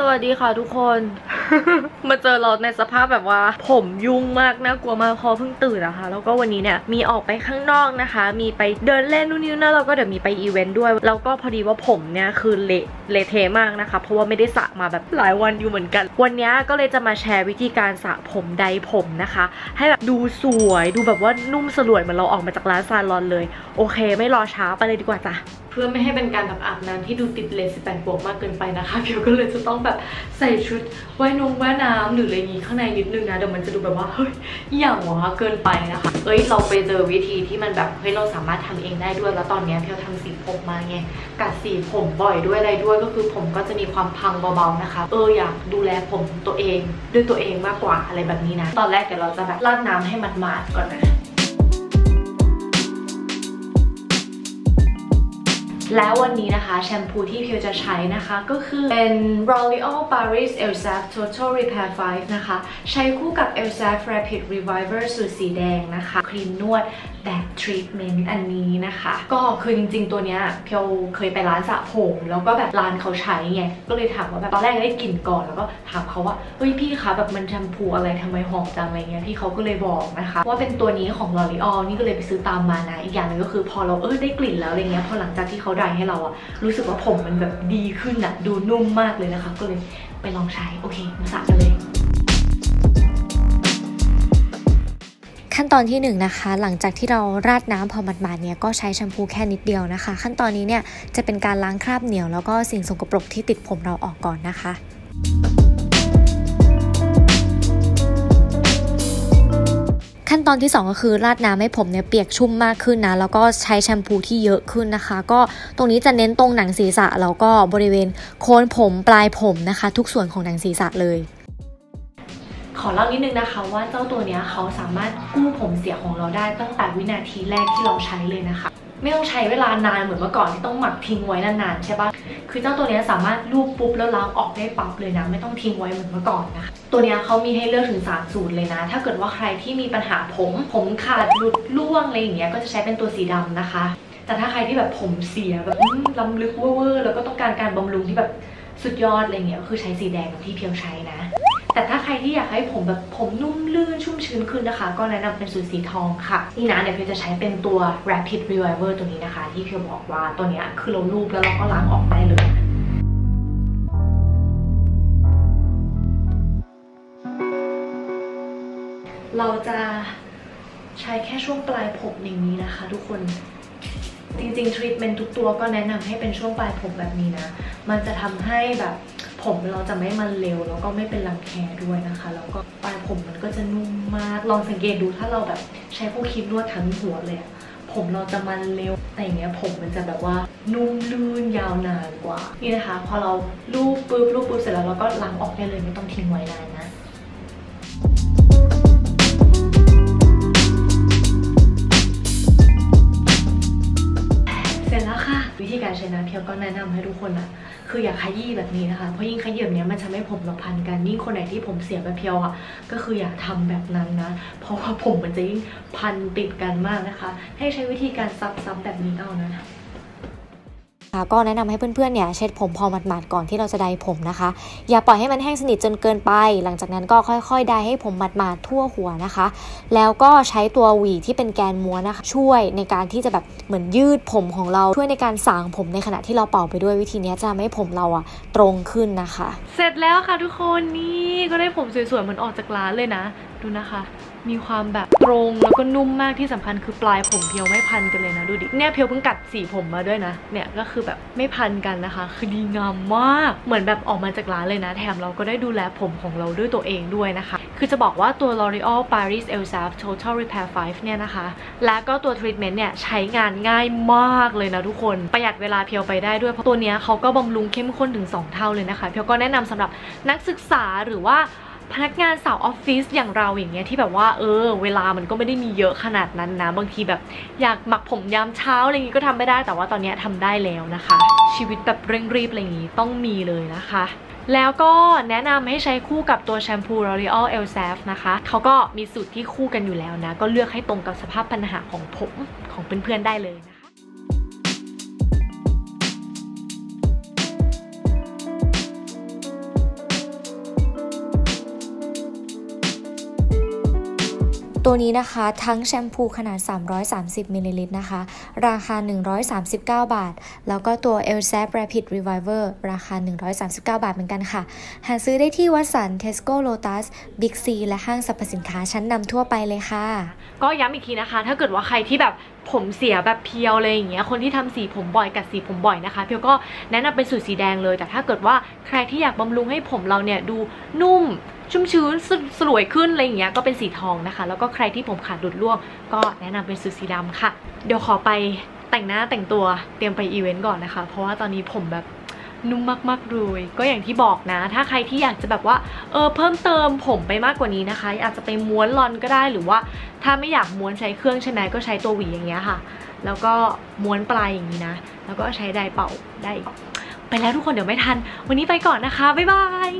สวัสดีค่ะทุกคน มาเจอเราในสภาพแบบว่าผมยุ่งมากน่ากลัวมากคอเพิ่งตื่นนะคะแล้วก็วันนี้เนี่ยมีออกไปข้างนอกนะคะมีไปเดินเล่นนู่นนี่นั่นแล้วก็เดี๋ยวมีไปอีเวนต์ด้วยแล้วก็พอดีว่าผมเนี่ยคือเละเทมากนะคะเพราะว่าไม่ได้สระมาแบบหลายวันอยู่เหมือนกันวันนี้ก็เลยจะมาแชร์วิธีการสระผมไดผมนะคะให้แบบดูสวยดูแบบว่านุ่มสลวยเหมือนเราออกมาจากร้านซาลอนเลยโอเคไม่รอช้าไปเลยดีกว่าจ้ะเพื่อไม่ให้เป็นการแบบอาบน้ำที่ดูติดเลน18+มากเกินไปนะคะเพียวก็เลยจะต้องแบบใส่ชุดว่ายน้ำหรืออะไรนี้ข้างในนิดนึงนะเดี๋ยวมันจะดูแบบว่าเฮ้ยอย่างวะเกินไปนะคะเอ้ยเราไปเจอวิธีที่มันแบบเฮ้ยเราสามารถทำเองได้ด้วยแล้วตอนนี้เพียวทำสีผมมาไงกัดสีผมบ่อยด้วยอะไรด้วยก็คือผมก็จะมีความพังเบาๆนะคะอยากดูแลผมตัวเองด้วยตัวเองมากกว่าอะไรแบบนี้นะตอนแรกเดี๋ยวเราจะแบบราดน้ำให้มันมาดก่อนนะแล้ววันนี้นะคะแชมพูที่เพียวจะใช้นะคะก็คือเป็น L'Oreal Paris Elseve Total Repair 5 นะคะใช้คู่กับ Elseve Rapid Reviver สูตรสีแดงนะคะครีมนวดแบบทรีทเมนต์อันนี้นะคะก็คือจริงๆตัวเนี้ยเพียวเคยไปร้านสระผมแล้วก็แบบร้านเขาใช้ไงก็เลยถามว่าแบบตอนแรกได้กลิ่นก่อนแล้วก็ถามเขาว่าเฮ้ยพี่คะแบบมันแชมพูอะไรทำไมหอมจังอะไรเงี้ยพี่เขาก็เลยบอกนะคะว่าเป็นตัวนี้ของ L'Oreal นี่ก็เลยไปซื้อตามมานะอีกอย่างหนึ่งก็คือพอเราได้กลิ่นแล้วอะไรเงี้ยพอหลังจากที่เขาได้ให้เราอะรู้สึกว่าผมมันแบบดีขึ้นอะดูนุ่มมากเลยนะคะก็เลยไปลองใช้โอเคมาสระกันเลยขั้นตอนที่1นะคะหลังจากที่เราราดน้ำพอหมาดๆเนี่ยก็ใช้แชมพูแค่นิดเดียวนะคะขั้นตอนนี้เนี่ยจะเป็นการล้างคราบเหนียวแล้วก็สิ่งสกปรกที่ติดผมเราออกก่อนนะคะขั้นตอนที่2ก็คือราดน้ำให้ผมเนี่ยเปียกชุ่มมากขึ้นนะแล้วก็ใช้แชมพูที่เยอะขึ้นนะคะก็ตรงนี้จะเน้นตรงหนังศีรษะแล้วก็บริเวณโคนผมปลายผมนะคะทุกส่วนของหนังศีรษะเลยขอเล่านิดนึงนะคะว่าเจ้าตัวนี้เขาสามารถกู้ผมเสียของเราได้ตั้งแต่วินาทีแรกที่เราใช้เลยนะคะไม่ต้องใช้เวลานานเหมือนเมื่อก่อนที่ต้องหมักทิ้งไว้นานๆใช่ปะคือเจ้าตัวนี้สามารถลูบปุ๊บแล้วล้างออกได้ปั๊บเลยนะไม่ต้องทิ้งไว้เหมือนเมื่อก่อนนะคะตัวนี้เขามีให้เลือกถึง3สูตรเลยนะถ้าเกิดว่าใครที่มีปัญหาผมขาดหลุดร่วงอะไรอย่างเงี้ยก็จะใช้เป็นตัวสีดำนะคะแต่ถ้าใครที่แบบผมเสียแบบล้ำลึกเว่อร์แล้วก็ต้องการการบำรุงที่แบบสุดยอดอะไรเงี้ยก็คือใช้สีแดงที่เพียวใช้นะแต่ถ้าใครที่อยากให้ผมแบบผมนุ่มลื่นชุ่มชื้นขึ้นนะคะก็แนะนำเป็นสูตรสีทองค่ะนี่นะเดี๋ยวเพียวจะใช้เป็นตัว Rapid Reviver ตัวนี้นะคะที่เพียวบอกว่าตัวนี้คือเราลูบแล้วเราก็ล้างออกได้เลยเราจะใช้แค่ช่วงปลายผมอย่างนี้นะคะทุกคนจริงๆทรีทเมนต์ทุกตัวก็แนะนำให้เป็นช่วงปลายผมแบบนี้นะมันจะทำให้แบบผมเราจะไม่มันเร็วแล้วก็ไม่เป็นรังแคด้วยนะคะแล้วก็ปลายผมมันก็จะนุ่มมากลองสังเกตดูถ้าเราแบบใช้พวกครีมนวดทั้งหัวเลยผมเราจะมันเร็วแต่อย่างเงี้ยผมมันจะแบบว่านุ่มลื่นยาวนานกว่านี่นะคะพอเราลูบปุ๊บเสร็จแล้วเราก็ล้างออกได้เลยไม่ต้องทิ้งไว้นานนะวิธีการใช้น้ำเพียวก็แนะนำให้ทุกคนอ่ะคืออย่าขยี้แบบนี้นะคะเพราะยิ่งขยี้แบบนี้มันจะไม่ผมเราพันกันยิ่งคนไหนที่ผมเสียแบบเพียวอ่ะก็คืออย่าทำแบบนั้นนะเพราะว่าผมมันจะยิ่งพันติดกันมากนะคะให้ใช้วิธีการซับๆแบบนี้เอานะก็แนะนำให้เพื่อนๆเนี่ยเช็ดผมพอหมาดๆก่อนที่เราจะไดผมนะคะอย่าปล่อยให้มันแห้งสนิทจนเกินไปหลังจากนั้นก็ค่อยๆไดให้ผมหมาดๆทั่วหัวนะคะแล้วก็ใช้ตัวหวีที่เป็นแกนม้วนนะคะช่วยในการที่จะแบบเหมือนยืดผมของเราช่วยในการสางผมในขณะที่เราเป่าไปด้วยวิธีนี้จะทำให้ผมเราอะตรงขึ้นนะคะเสร็จแล้วค่ะทุกคนนี่ก็ได้ผมสวยๆเหมือนออกจากร้านเลยนะดูนะคะมีความแบบตรงแล้วก็นุ่มมากที่สำคัญคือปลายผมเพียวไม่พันกันเลยนะดูดิเนี่ยเพียวเพิ่งกัดสีผมมาด้วยนะเนี่ยก็คือแบบไม่พันกันนะคะคือดีงามมากเหมือนแบบออกมาจากร้านเลยนะแถมเราก็ได้ดูแลผมของเราด้วยตัวเองด้วยนะคะคือจะบอกว่าตัว L'Oreal Paris Elseve Total Repair 5 เนี่ยนะคะและก็ตัว Treatment เนี่ยใช้งานง่ายมากเลยนะทุกคนประหยัดเวลาเพียวไปได้ด้วยเพราะตัวเนี้ยเขาก็บำรุงเข้มข้นถึง2เท่าเลยนะคะเพียวก็แนะนำสำหรับนักศึกษาหรือว่าพนักงานสาวออฟฟิศอย่างเราอย่างเงี้ยที่แบบว่าเวลามันก็ไม่ได้มีเยอะขนาดนั้นนะบางทีแบบอยากหมักผมยามเช้าอะไรอย่างงี้ก็ทำไม่ได้แต่ว่าตอนนี้ทำได้แล้วนะคะชีวิตแบบเร่งรีบอะไรอย่างงี้ต้องมีเลยนะคะแล้วก็แนะนำให้ใช้คู่กับตัวแชมพู L'Oreal Elseve นะคะเขาก็มีสูตรที่คู่กันอยู่แล้วนะก็เลือกให้ตรงกับสภาพปัญหาของผมของเพื่อนๆได้เลยนะ ตัวนี้นะคะทั้งแชมพูขนาด330มิลลิลิตรนะคะราคา139บาทแล้วก็ตัว Elseve Rapid Reviver ราคา139บาทเหมือนกันค่ะหาซื้อได้ที่วัตสัน Tesco Lotus Big C และห้างสรรพสินค้าชั้นนำทั่วไปเลยค่ะก็ย้ำอีกทีนะคะถ้าเกิดว่าใครที่แบบผมเสียแบบเพียวเลยอย่างเงี้ยคนที่ทำสีผมบ่อยกัดสีผมบ่อยนะคะเพียวก็แนะนำเป็นสูตรสีแดงเลยแต่ถ้าเกิดว่าใครที่อยากบำรุงให้ผมเราเนี่ยดูนุ่มชุ่มชื้นสลวยขึ้นอะไรอย่างเงี้ยก็เป็นสีทองนะคะแล้วก็ใครที่ผมขาดหลุดร่วงก็แนะนำเป็นสูตรสีดำค่ะเดี๋ยวขอไปแต่งหน้าแต่งตัวเตรียมไปอีเวนต์ก่อนนะคะเพราะว่าตอนนี้ผมแบบนุ่มมากๆเลยก็อย่างที่บอกนะถ้าใครที่อยากจะแบบว่าเพิ่มเติมผมไปมากกว่านี้นะคะอาจจะไปม้วนลอนก็ได้หรือว่าถ้าไม่อยากม้วนใช้เครื่องใช่ไหมก็ใช้ตัวหวีอย่างเงี้ยค่ะแล้วก็ม้วนปลายอย่างนี้นะแล้วก็ใช้ไดร์เป่าได้ไปแล้วทุกคนเดี๋ยวไม่ทันวันนี้ไปก่อนนะคะบ๊ายบาย